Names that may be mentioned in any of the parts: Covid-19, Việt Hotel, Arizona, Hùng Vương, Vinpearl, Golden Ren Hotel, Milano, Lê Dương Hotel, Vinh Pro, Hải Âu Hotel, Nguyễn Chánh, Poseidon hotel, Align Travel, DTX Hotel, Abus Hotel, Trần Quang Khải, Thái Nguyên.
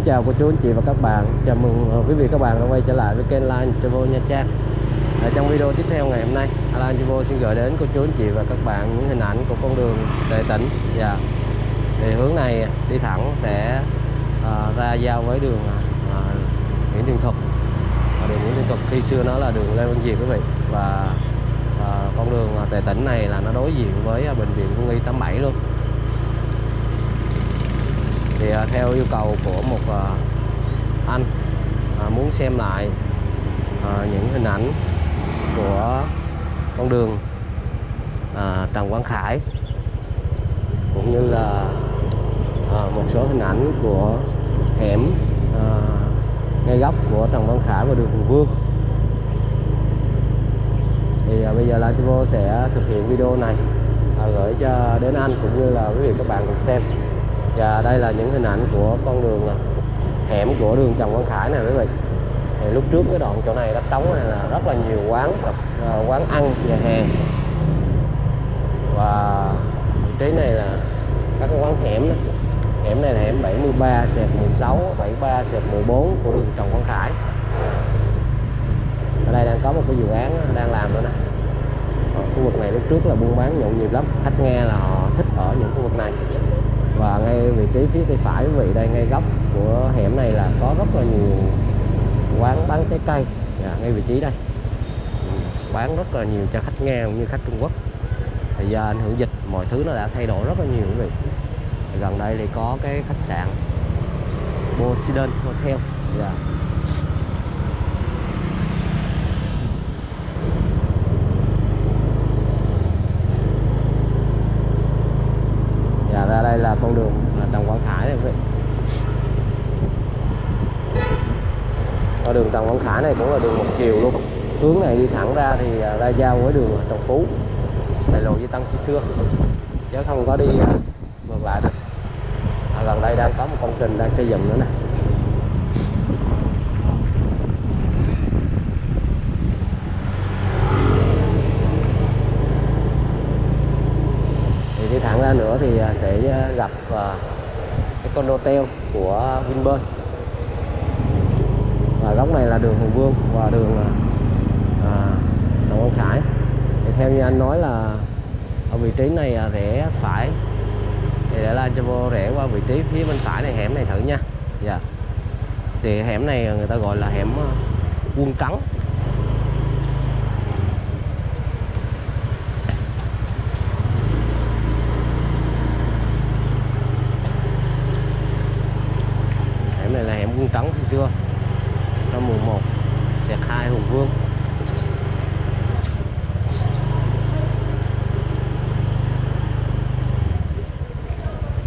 Xin chào cô chú anh chị và các bạn. Chào mừng quý vị các bạn đã quay trở lại với kênh Align Travel Nha Trang. Trong video tiếp theo ngày hôm nay, Align Travel xin gửi đến cô chú anh chị và các bạn những hình ảnh của con đường Tệ Tỉnh. Thì hướng này đi thẳng sẽ ra giao với đường Nguyễn Thiện Thuật. Đường Nguyễn Thiện Thuật khi xưa nó là đường Lê Văn Diệp quý vị. Và con đường Tệ Tỉnh này là nó đối diện với bệnh viện Quân y 87 luôn. Thì theo yêu cầu của một anh muốn xem lại những hình ảnh của con đường Trần Quang Khải cũng như là một số hình ảnh của hẻm ngay góc của Trần Quang Khải và đường Hùng Vương. Thì bây giờ là Travel sẽ thực hiện video này gửi cho đến anh cũng như là quý vị các bạn cùng xem. Và đây là những hình ảnh của con đường hẻm của đường Trần Quang Khải này quý vị. Thì lúc trước cái đoạn chỗ này đất trống này là rất là nhiều quán ăn, nhà hàng. Và vị trí này là các cái quán hẻm đó. Hẻm này là hẻm 73/16, 73/14 của đường Trần Quang Khải. Ở đây đang có một cái dự án đang làm nữa nè. Khu vực này lúc trước là buôn bán nhộn nhịp lắm, khách Nga là họ thích ở những khu vực này. Và ngay vị trí phía tay phải quý vị, đây ngay góc của hẻm này là có rất là nhiều quán bán trái cây. Ngay vị trí đây bán rất là nhiều cho khách Nga cũng như khách Trung Quốc. Thì do ảnh hưởng dịch mọi thứ nó đã thay đổi rất là nhiều quý vị. Gần đây thì có cái khách sạn Poseidon Hotel. Ra đây là con đường Trần Quang Khải này quý vị. Con đường Trần Quang Khải này cũng là đường một chiều luôn. Hướng này đi thẳng ra thì ra giao với đường Trần Phú, đại lộ Duy Tân khi xưa, chứ không có đi ngược lại được. Gần đây đang có một công trình đang xây dựng nữa nè. Thẳng ra nữa thì sẽ gặp cái con hotel của Vinpearl. Và góc này là đường Hùng Vương và đường Trần Quang Khải. Thì theo như anh nói là ở vị trí này rẽ phải, thì để là cho vô rẽ qua vị trí phía bên phải này, hẻm này thử nha. Thì hẻm này người ta gọi là hẻm Quân Trắng. Này là hẻm Quân Trắng khi xưa, 111/2 Hùng Vương.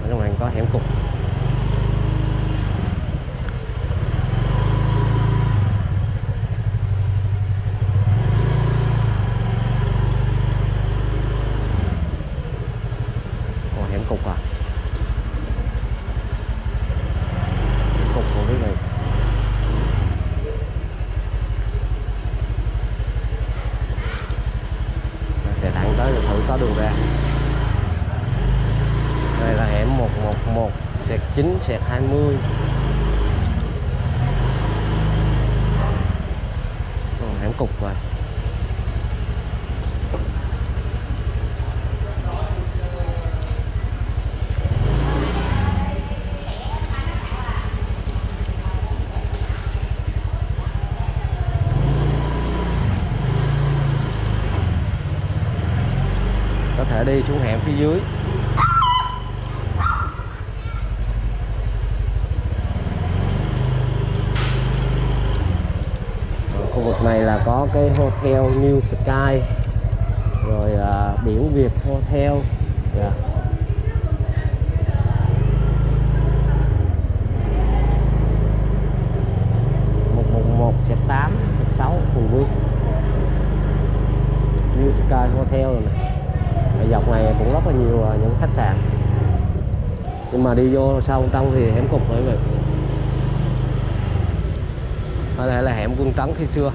Ở trong này có hẻm Cục. Còn hẻm Cục à? Có đường ra. Đây là hẻm 111/9/20. Hẻm Cục rồi. Đi xuống hẻm phía dưới. Khu vực này là có cái hotel New Sky, rồi biển Việt Hotel. Nhưng mà đi vô sau trong thì hẻm Cục rồi vậy. Ở đây là hẻm Quân Trắng khi xưa.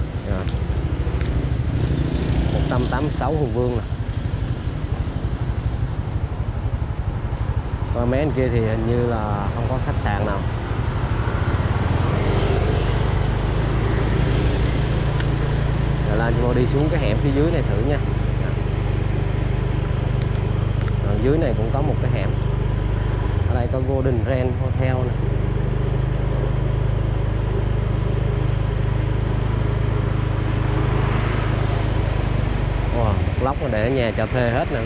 186 Hùng Vương nè. Qua mấy anh kia thì hình như là không có khách sạn nào. lên vô đi xuống cái hẻm phía dưới này thử nha. Ở dưới này cũng có một cái hẻm. Ở đây có Golden Ren Hotel này. Wow, lóc mà để ở nhà cho thuê hết nè.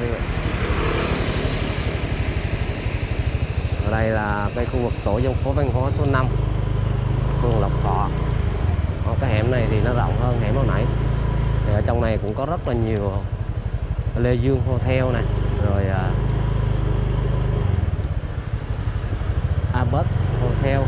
Ở đây là cái khu vực tổ dân phố văn hóa số 5, phường Lộc Thọ. Cái hẻm này thì nó rộng hơn hẻm hồi nãy. Thì ở trong này cũng có rất là nhiều Lê Dương Hotel này, rồi Abus Hotel.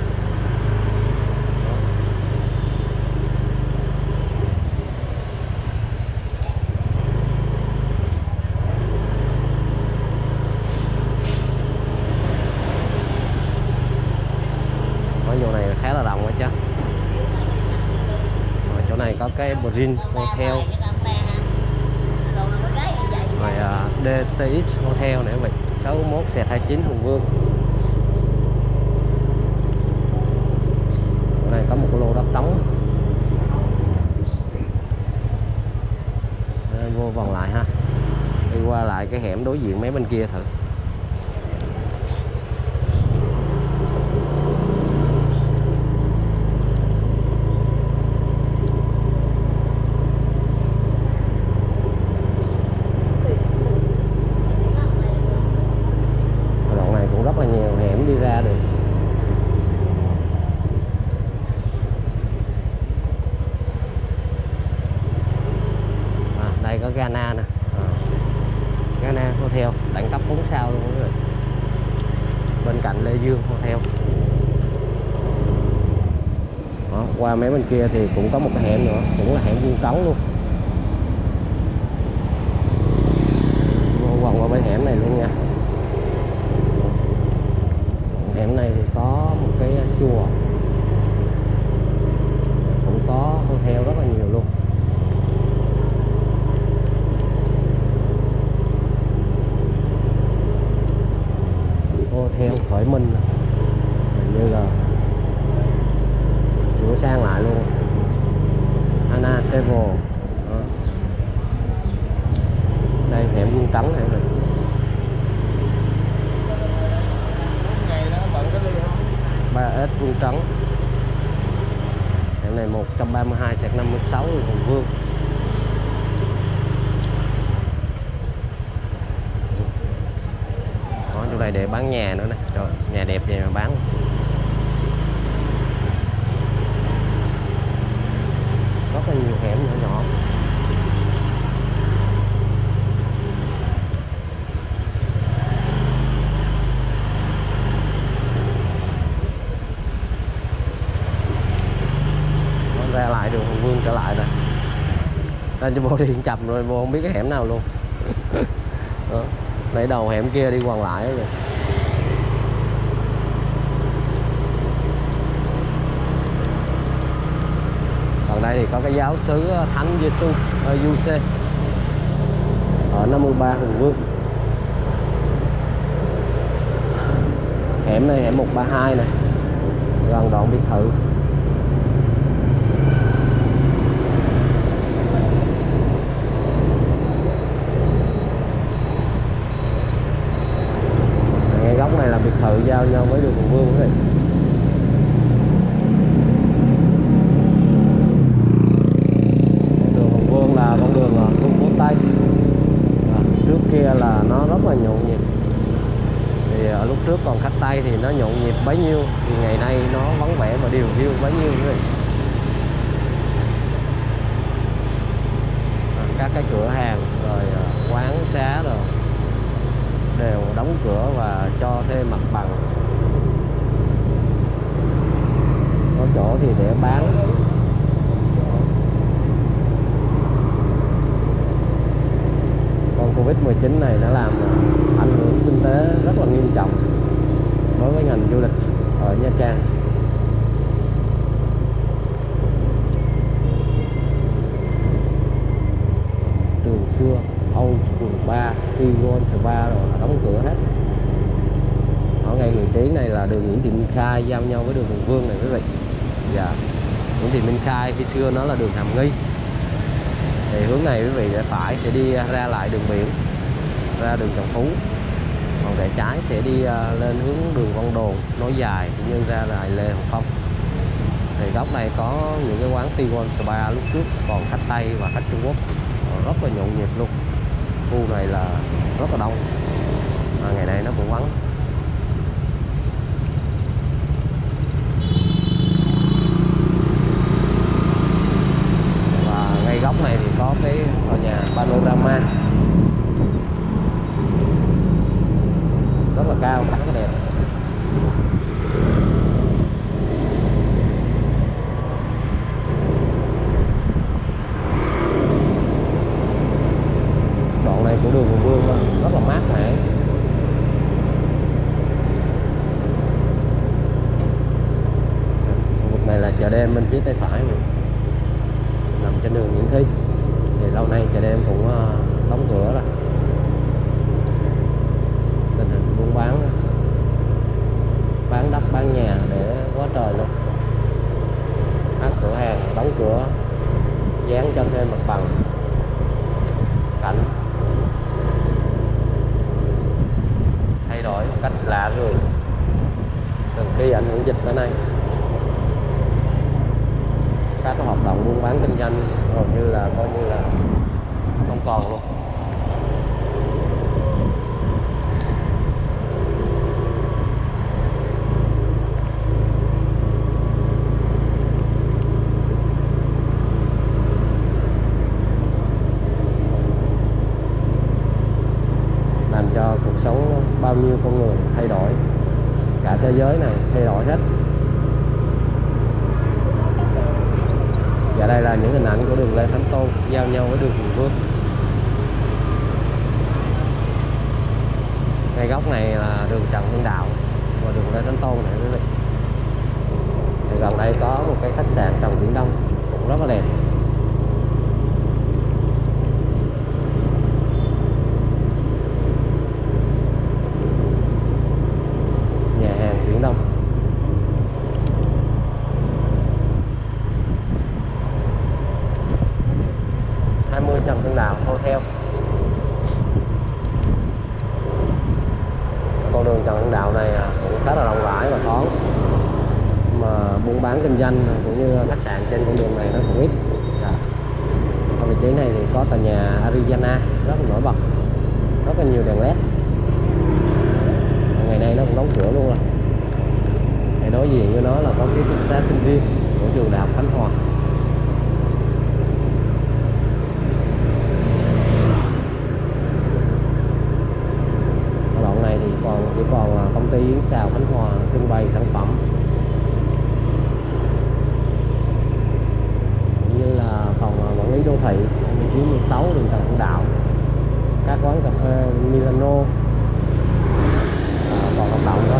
Ở chỗ này khá là rộng quá chứ. Chỗ này có cái Golden Hotel, rồi DTX Hotel nữa vậy, 61/29 Hùng Vương. Chỗ này có một lô đất trống. Vô vòng lại ha, đi qua lại cái hẻm đối diện mấy bên kia thử. Qua mấy bên kia thì cũng có một cái hẻm nữa, cũng là hẻm vuông trống luôn. Vô vòng qua bên hẻm này luôn nha. Hẻm này thì có một cái chùa, cũng có hotel rất là nhiều luôn. Hotel Khởi Minh hình như là sang lại luôn. Anna Travel. Đây hẻm vuông trắng này mình. Ba ít vuông trắng. Hẻm này 132/56 Hùng Vương. Đó, chỗ này để bán nhà nữa nè. Trời, nhà đẹp vậy mà bán. Rất là nhiều hẻm nhỏ nhỏ. Nó ra lại đường Hùng Vương trở lại rồi. Lên cho vô đi chậm rồi vô không biết cái hẻm nào luôn. Nãy đầu hẻm kia đi quằn lại rồi. Còn đây thì có cái giáo xứ Thánh Giê-xu UC ở 53 Hùng Vương. Hẻm này hẻm 132 này, gần đoạn biệt thự. Ngay góc này là biệt thự giao nhau với đường Hùng Vương này. Là nó rất là nhộn nhịp. Thì ở lúc trước còn khách Tây thì nó nhộn nhịp bấy nhiêu thì ngày nay nó vắng vẻ và điều hiu bấy nhiêu rồi. Các cái cửa hàng rồi quán xá rồi đều đóng cửa và cho thuê mặt bằng. Có chỗ thì để bán. Covid-19 này đã làm ảnh hưởng kinh tế rất là nghiêm trọng đối với ngành du lịch ở Nha Trang. Trường xưa, Âu, Phường 3, Tigon, Spa rồi là đóng cửa hết. Ở ngay vị trí này là đường Nguyễn Thị Minh Khai giao nhau với đường Hùng Vương này quý vị. Dạ. Nguyễn Thị Minh Khai khi xưa nó là đường Hàm Nghi. Thì hướng này quý vị rẽ phải sẽ đi ra lại đường biển, ra đường Trần Phú. Còn rẽ trái sẽ đi lên hướng đường Văn Đồn nối dài cũng như ra lại Lê Hồng Phong. Thì góc này có những cái quán T1 Spa lúc trước còn khách Tây và khách Trung Quốc, rất là nhộn nhịp luôn. Khu này là rất là đông mà ngày nay nó cũng vắng. Và ngay góc này thì có cái tòa nhà Panorama rất là cao, rất là đẹp. Của đường Hùng Vương rất là mát mẻ. Khu vực này là chợ đêm bên phía tay phải mình, nằm trên đường Nguyễn Thi. Thì lâu nay chợ đêm cũng đóng cửa rồi, tình hình buôn bán đất bán nhà để quá trời luôn. Các cửa hàng đóng cửa, dán cho thêm mặt bằng cảnh, đổi một cách lạ người từ khi ảnh hưởng dịch tới nay. Các hoạt động buôn bán kinh doanh hầu như là không còn luôn. Cho cuộc sống bao nhiêu con người thay đổi, cả thế giới này thay đổi hết. Và đây là những hình ảnh của đường Lê Thánh Tôn giao nhau với đường Hùng Vương. Ngay góc này là đường Trần Hưng Đạo và đường Lê Thánh Tôn này quý vị. Thì gần đây có một cái khách sạn Trần Viễn Đông cũng rất là đẹp. Trần Hưng Đạo Hotel. Con đường Trần Hưng Đạo này cũng khá là rộng rãi và thoáng, mà buôn bán kinh doanh cũng như khách sạn trên con đường này nó cũng ít. Ở vị trí này thì có tòa nhà Arizona rất là nổi bật, rất là nhiều đèn led. Ngày nay nó cũng đóng cửa luôn rồi. Thì đối diện với nó là có ký túc xá sinh viên của trường Đại học Khánh Hòa. Còn công ty yến xào Khánh Hòa trưng bày sản phẩm như là phòng quản lý đô thị vị trí 16 đường Trần Hưng Đạo, các quán cà phê Milano còn hoạt động đó.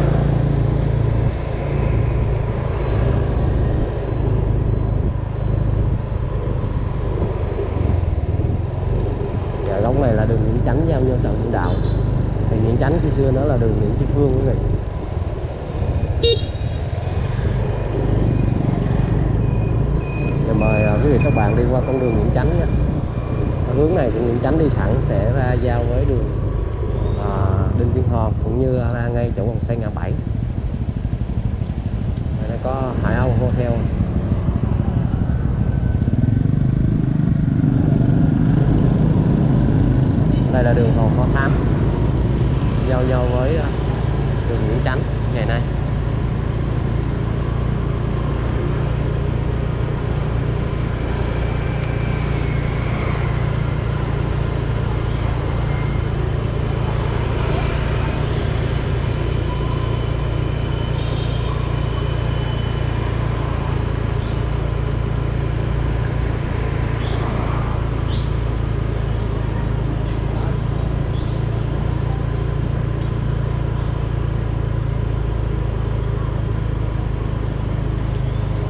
Và góc này là đường Nguyễn Chánh giao nhau Trần Hưng Đạo. Thì Nguyễn Chánh khi xưa nó là đường Nguyễn Tri Phương quý vị. Mời quý vị các bạn đi qua con đường Nguyễn Chánh nha. Hướng này của Nguyễn Chánh đi thẳng sẽ ra giao với đường Đinh Tiên Hoàng cũng như ra ngay chỗ vòng xoay ngã 7. Đây có Hải Âu Hotel. Đây là đường Hồ Kho Thám giao nhau với đường Nguyễn Chánh ngày nay.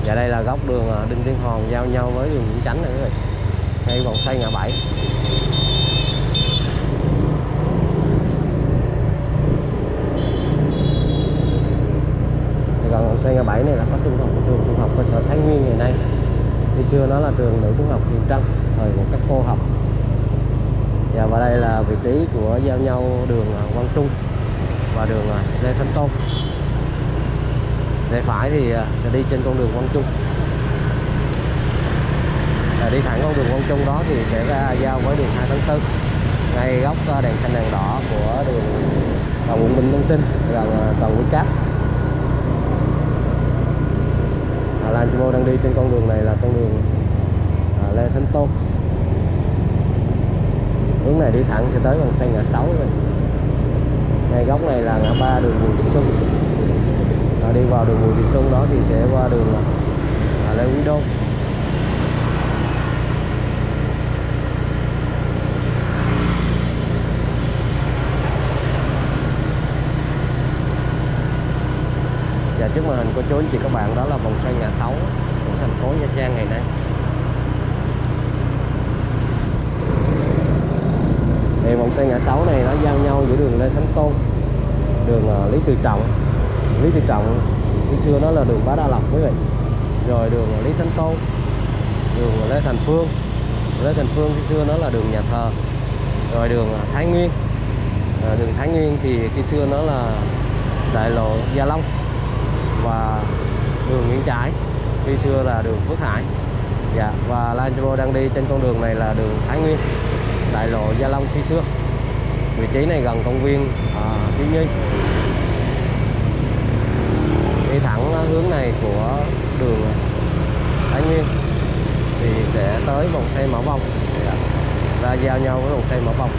Và đây là góc đường Đinh Tiên Hoàng giao nhau với đường Nguyễn Chánh này quý vị, ngay vòng xoay ngã 7. Thì gần vòng xoay ngã 7 này là có trường trung học cơ sở Thái Nguyên ngày nay, khi xưa nó là trường nữ trung học Hiền Trân. thời của các cô học. Và đây là vị trí của giao nhau đường Quang Trung và đường Lê Thánh Tôn. Rẽ phải thì sẽ đi trên con đường Quang Trung. Đi thẳng con đường Quang Trung đó thì sẽ ra giao với đường 2 tháng 4, ngay góc đèn xanh đèn đỏ của đường cầu Nguyễn Bình Tân Trinh, gần cầu Nguyễn Cáp. Lan Chimo đang đi trên con đường này là con đường Lê Thánh Tôn. Hướng này đi thẳng sẽ tới bằng xe ngã 6 rồi. Ngay góc này là ngã 3 đường Bùi Thị Xuân. Đi vào đường Bùi Thị Xuân đó thì sẽ qua đường Lê Quý Đôn. Và trước màn hình của chú anh chị các bạn đó là vòng xoay ngã 6 của thành phố Nha Trang ngày nay. Thì vòng xoay ngã 6 này nó giao nhau giữa đường Lê Thánh Tôn, đường Lý Tự Trọng. Lý Tự Trọng khi xưa nó là đường Bá Đa Lộc quý vị. Rồi đường Lý Thánh Tôn, đường Lê Thành Phương. Lê Thành Phương khi xưa nó là đường nhà thờ. Rồi đường Thái Nguyên. Đường Thái Nguyên thì khi xưa nó là đại lộ Gia Long. Và đường Nguyễn Chánh khi xưa là đường Phước Hải. Dạ, và Lan Chimo đang đi trên con đường này là đường Thái Nguyên, đại lộ Gia Long khi xưa. Vị trí này gần công viên Thiếu Nhi. Đi thẳng hướng này của đường Thái Nguyên thì sẽ tới vòng xoay Mỏ Vòng. Dạ, ra giao nhau với vòng xoay Mỏ Vòng.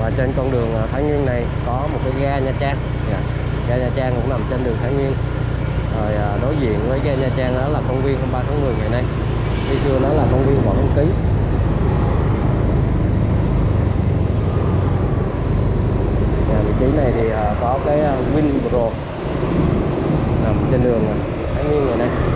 Và trên con đường Thái Nguyên này có một cái ga Nha Trang. Ga Nha Trang cũng nằm trên đường Thái Nguyên. Rồi đối diện với ga Nha Trang đó là công viên 23 tháng 10 ngày nay. Khi xưa nó là công viên Võ Văn Kiệt. Vị trí này thì có cái Vinh Pro nằm trên đường Thái Nguyên ngày nay.